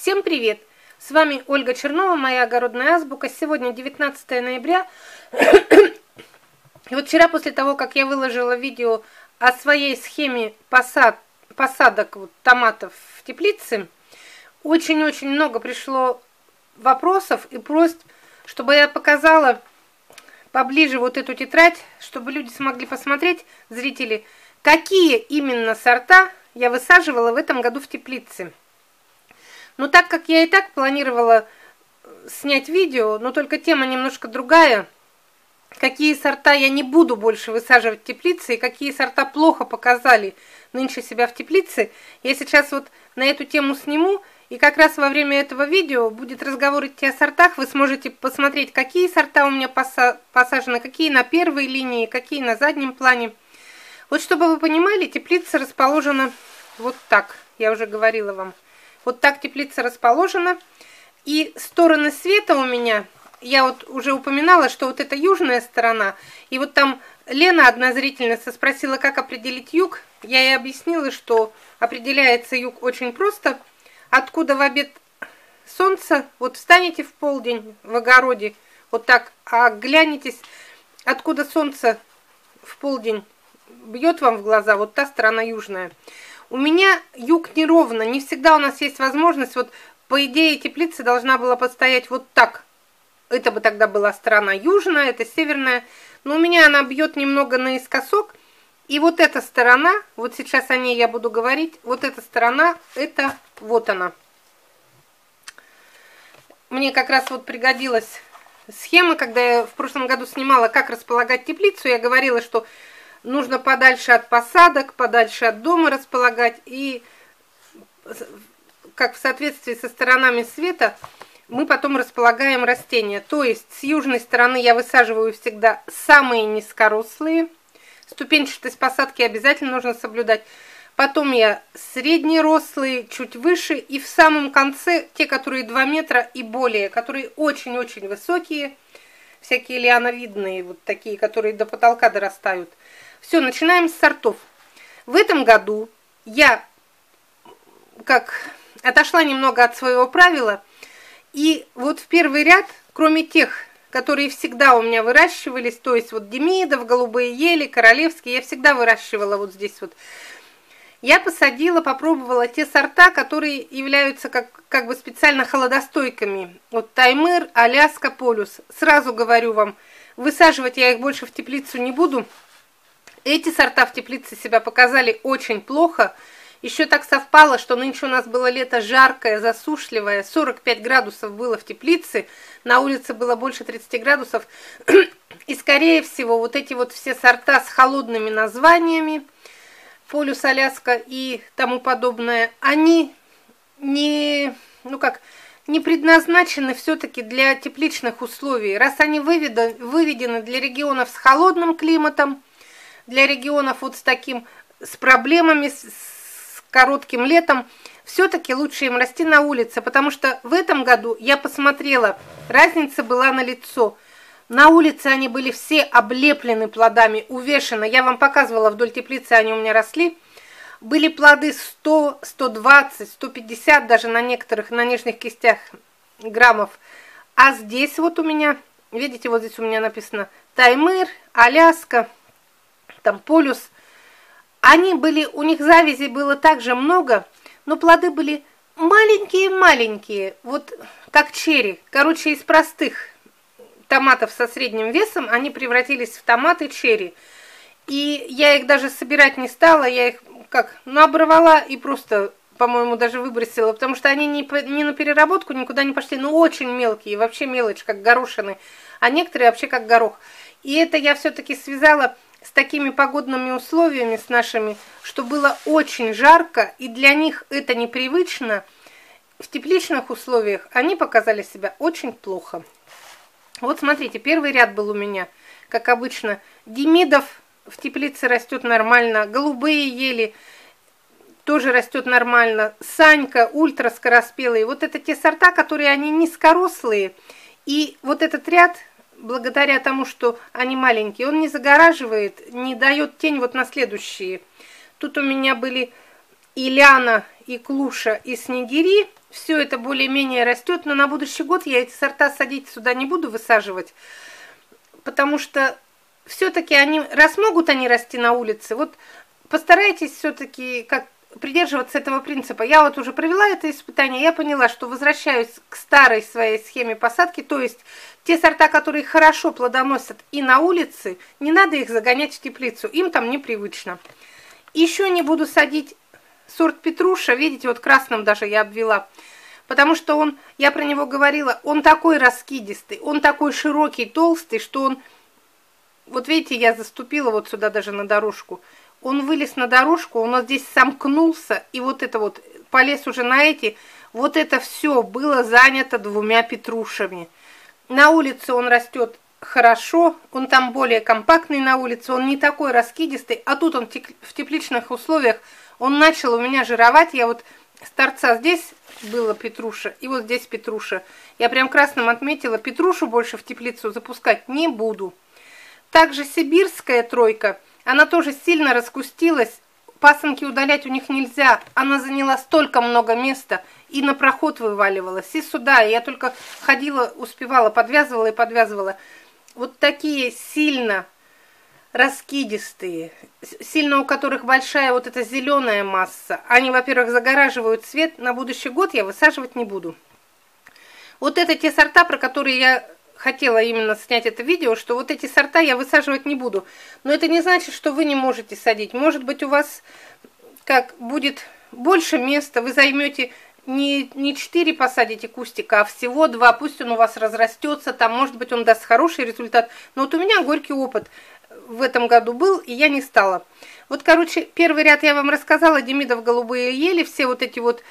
Всем привет! С вами Ольга Чернова, моя огородная азбука. Сегодня 19 ноября. И вот вчера, после того, как я выложила видео о своей схеме посадок томатов в теплице, очень-очень много пришло вопросов и просьб, чтобы я показала поближе вот эту тетрадь, чтобы люди смогли посмотреть, зрители, какие именно сорта я высаживала в этом году в теплице. Но так как я и так планировала снять видео, но только тема немножко другая, какие сорта я не буду больше высаживать в теплице, и какие сорта плохо показали нынче себя в теплице, я сейчас вот на эту тему сниму, и как раз во время этого видео будет разговор идти о сортах, вы сможете посмотреть, какие сорта у меня посажены, какие на первой линии, какие на заднем плане. Вот чтобы вы понимали, теплица расположена вот так, я уже говорила вам. Вот так теплица расположена. И стороны света у меня, я вот уже упоминала, что вот это южная сторона. И вот там Лена, одна зрительница, спросила, как определить юг. Я ей объяснила, что определяется юг очень просто. Откуда в обед солнце, вот встанете в полдень в огороде, вот так, а глянетесь, откуда солнце в полдень бьет вам в глаза, вот та сторона южная. У меня юг неровно, не всегда у нас есть возможность, вот по идее теплица должна была подстоять вот так. Это бы тогда была сторона южная, это северная, но у меня она бьет немного наискосок. И вот эта сторона, вот сейчас о ней я буду говорить, вот эта сторона, это вот она. Мне как раз вот пригодилась схема, когда я в прошлом году снимала, как располагать теплицу, я говорила, что нужно подальше от посадок, подальше от дома располагать. И как в соответствии со сторонами света мы потом располагаем растения. То есть с южной стороны я высаживаю всегда самые низкорослые. Ступенчатость посадки обязательно нужно соблюдать. Потом я среднерослые, чуть выше. И в самом конце те, которые 2 метра и более, которые очень-очень высокие. Всякие лиановидные, вот такие, которые до потолка дорастают. Все, начинаем с сортов. В этом году я как отошла немного от своего правила. И вот в первый ряд, кроме тех, которые всегда у меня выращивались, то есть вот Демидов, голубые ели, королевские, я всегда выращивала вот здесь вот. Я посадила, попробовала те сорта, которые являются как бы специально холодостойкими. Вот Таймыр, Аляска, Полюс. Сразу говорю вам, высаживать я их больше в теплицу не буду. Эти сорта в теплице себя показали очень плохо. Еще так совпало, что нынче у нас было лето жаркое, засушливое. 45 градусов было в теплице, на улице было больше 30 градусов. И, скорее всего, вот эти вот все сорта с холодными названиями, Полюс, Аляска и тому подобное, они не предназначены все-таки для тепличных условий. Раз они выведены для регионов с холодным климатом, для регионов вот с таким, с проблемами, с коротким летом, все-таки лучше им расти на улице, потому что в этом году я посмотрела, разница была налицо. На улице они были все облеплены плодами, увешаны. Я вам показывала, вдоль теплицы они у меня росли. Были плоды 100, 120, 150 даже на некоторых, на нижних кистях граммов. А здесь вот у меня, видите, вот здесь у меня написано Таймыр, Аляска, там Полюс. Они были, у них завязей было также много, но плоды были маленькие-маленькие, вот как черри, короче, из простых томатов со средним весом, они превратились в томаты черри. И я их даже собирать не стала, я их оборвала и просто, по-моему, даже выбросила, потому что они не на переработку никуда не пошли, но очень мелкие, вообще мелочь, как горошины, а некоторые вообще как горох. И это я все-таки связала с такими погодными условиями, с нашими, что было очень жарко, и для них это непривычно. В тепличных условиях они показали себя очень плохо. Вот смотрите, первый ряд был у меня, как обычно, Демидов в теплице растет нормально, голубые ели тоже растет нормально, Санька ультраскороспелые. Вот это те сорта, которые они низкорослые, и вот этот ряд, благодаря тому, что они маленькие, он не загораживает, не дает тень вот на следующие. Тут у меня были Ильяна и Клуша и Снегири, Все это более-менее растет, но на будущий год я эти сорта садить сюда не буду высаживать, потому что все-таки они, раз могут они расти на улице, вот постарайтесь все-таки как придерживаться этого принципа. Я вот уже провела это испытание, я поняла, что возвращаюсь к старой своей схеме посадки, то есть те сорта, которые хорошо плодоносят и на улице, не надо их загонять в теплицу, им там непривычно. Еще не буду садить сорт петруша, видите, вот красным даже я обвела, потому что он, я про него говорила, он такой раскидистый, он такой широкий, толстый, что он, вот видите, я заступила вот сюда даже на дорожку, он вылез на дорожку, он вот здесь сомкнулся, и вот это вот, полез уже на эти, вот это все было занято двумя петрушами. На улице он растет хорошо, он там более компактный на улице, он не такой раскидистый, а тут он в тепличных условиях, он начал у меня жировать, я вот с торца здесь была петруша, и вот здесь петруша. Я прям красным отметила, петрушу больше в теплицу запускать не буду. Также сибирская тройка, она тоже сильно раскустилась, пасынки удалять у них нельзя, она заняла столько много места и на проход вываливалась, и сюда, и я только ходила, успевала, подвязывала и подвязывала. Вот такие сильно раскидистые, сильно у которых большая вот эта зеленая масса, они, во-первых, загораживают свет, на будущий год я высаживать не буду. Вот это те сорта, про которые я хотела именно снять это видео, что вот эти сорта я высаживать не буду. Но это не значит, что вы не можете садить. Может быть, у вас как будет больше места, вы займете не 4 посадите кустика, а всего 2, пусть он у вас разрастется, там, может быть, он даст хороший результат. Но вот у меня горький опыт в этом году был, и я не стала. Вот, короче, первый ряд я вам рассказала, Демидов, голубые ели, все вот эти вот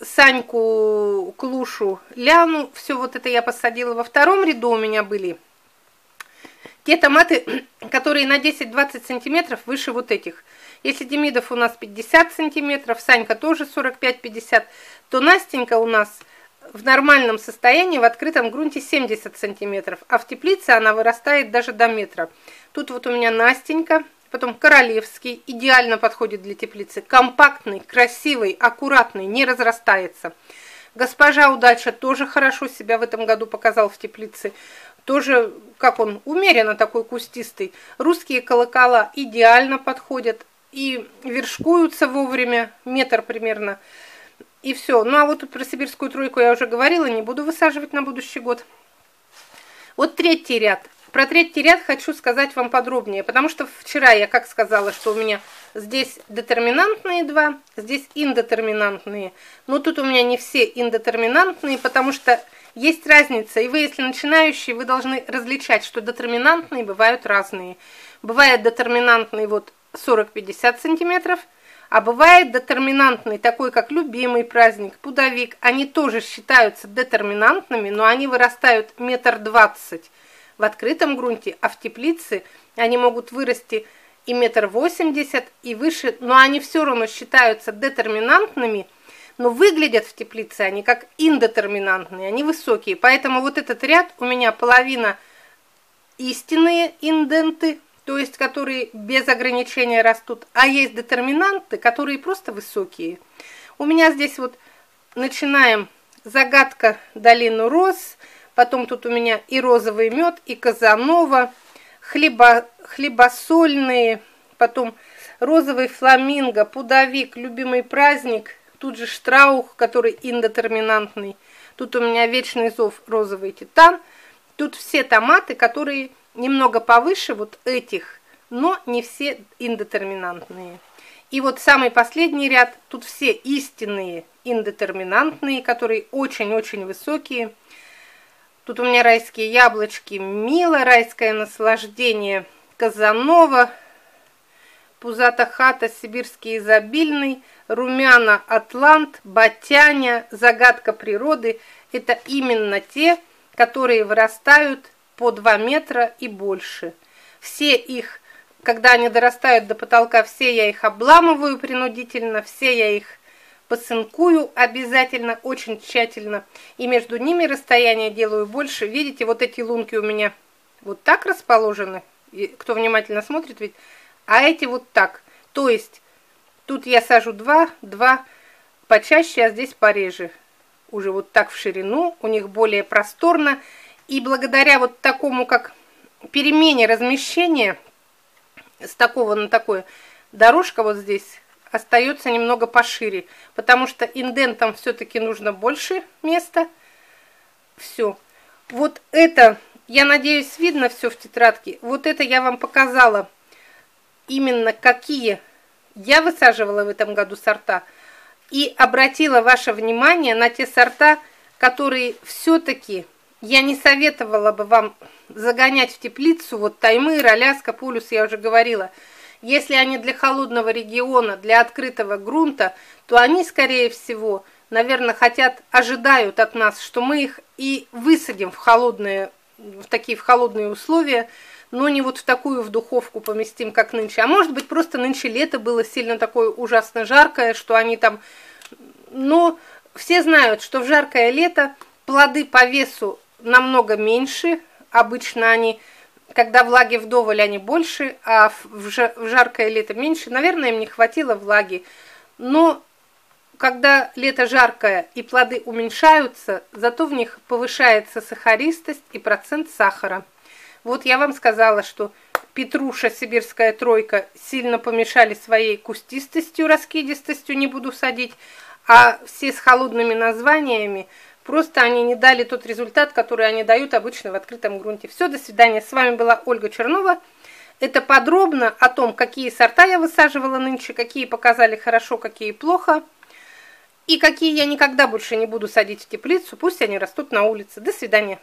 Саньку, Клушу, Ляну, все вот это я посадила. Во втором ряду у меня были те томаты, которые на 10-20 сантиметров выше вот этих. Если Демидов у нас 50 сантиметров, Санька тоже 45-50, то Настенька у нас в нормальном состоянии в открытом грунте 70 сантиметров, а в теплице она вырастает даже до метра. Тут вот у меня Настенька, потом королевский, идеально подходит для теплицы, компактный, красивый, аккуратный, не разрастается. Госпожа Удача тоже хорошо себя в этом году показал в теплице, тоже, как он, умеренно такой кустистый. Русские колокола идеально подходят и вершкуются вовремя, метр примерно, и все. Ну а вот про сибирскую тройку я уже говорила, не буду высаживать на будущий год. Вот третий ряд. Про третий ряд хочу сказать вам подробнее, потому что вчера я как сказала, что у меня здесь детерминантные 2, здесь индетерминантные. Но тут у меня не все индетерминантные, потому что есть разница. И вы, если начинающие, вы должны различать, что детерминантные бывают разные. Бывает детерминантный вот 40-50 сантиметров, а бывает детерминантный, такой как любимый праздник, пудовик. Они тоже считаются детерминантными, но они вырастают 1,20 метра. В открытом грунте, а в теплице они могут вырасти и 1,80 метра, и выше, но они все равно считаются детерминантными, но выглядят в теплице они как индетерминантные, они высокие. Поэтому вот этот ряд у меня половина истинные инденты, то есть которые без ограничения растут, а есть детерминанты, которые просто высокие. У меня здесь вот начинаем загадка долину роз, потом тут у меня и розовый мед, и Казанова, хлебосольные, потом розовый фламинго, пудовик, любимый праздник, тут же штраух, который индетерминантный, тут у меня вечный зов, розовый титан, тут все томаты, которые немного повыше вот этих, но не все индетерминантные. И вот самый последний ряд, тут все истинные индетерминантные, которые очень-очень высокие. Тут у меня райские яблочки, мило, райское наслаждение, Казанова, пузата хата, сибирский изобильный, румяна, атлант, батяня, загадка природы. Это именно те, которые вырастают по 2 метра и больше. Все их, когда они дорастают до потолка, все я их обламываю принудительно, все я их посынкую обязательно, очень тщательно. И между ними расстояние делаю больше. Видите, вот эти лунки у меня вот так расположены. И кто внимательно смотрит, ведь. А эти вот так. То есть, тут я сажу 2, 2 почаще, а здесь пореже. уже вот так в ширину, у них более просторно. И благодаря вот такому, как перемене размещения, с такого на такое, дорожка вот здесь остается немного пошире, потому что индентам все-таки нужно больше места. Все. Вот это, я надеюсь, видно все в тетрадке. Вот это я вам показала именно какие я высаживала в этом году сорта. И обратила ваше внимание на те сорта, которые все-таки я не советовала бы вам загонять в теплицу. Вот Таймыр, Аляска, Полюс, я уже говорила. Если они для холодного региона, для открытого грунта, то они, скорее всего, наверное, ожидают от нас, что мы их и высадим в холодные условия, но не вот в такую в духовку поместим, как нынче. А может быть, просто нынче лето было сильно такое ужасно жаркое, что они там... Но все знают, что в жаркое лето плоды по весу намного меньше. Обычно они, когда влаги вдоволь, они больше, а в жаркое лето меньше. Наверное, им не хватило влаги. Но когда лето жаркое и плоды уменьшаются, зато в них повышается сахаристость и процент сахара. Вот я вам сказала, что петруша, сибирская тройка, сильно помешали своей кустистостью, раскидистостью, не буду садить, а все с холодными названиями, просто они не дали тот результат, который они дают обычно в открытом грунте. Все, до свидания. С вами была Ольга Чернова. Это подробно о том, какие сорта я высаживала нынче, какие показали хорошо, какие плохо, и какие я никогда больше не буду садить в теплицу, пусть они растут на улице. До свидания.